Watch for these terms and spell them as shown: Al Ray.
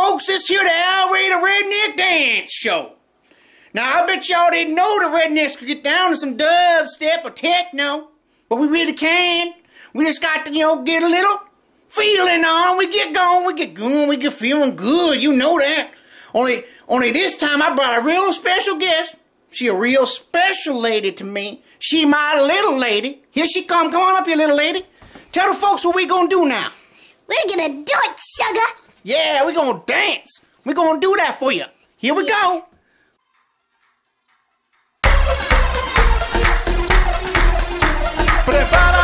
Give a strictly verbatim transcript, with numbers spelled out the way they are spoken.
folks, it's here the Al Ray the Redneck Dance Show. Now, I bet y'all didn't know the rednecks could get down to some dubstep or techno, but we really can. We just got to, you know, get a little feeling on. We get going, we get going, we get feeling good. You know that. Only, only this time I brought a real special guest. She a real special lady to me. She my little lady. Here she come. Come on up here, little lady. Tell the folks what we gonna do now. We're gonna do it, sugar. Yeah, we're gonna dance. We're gonna do that for you. Here we go. Prepara.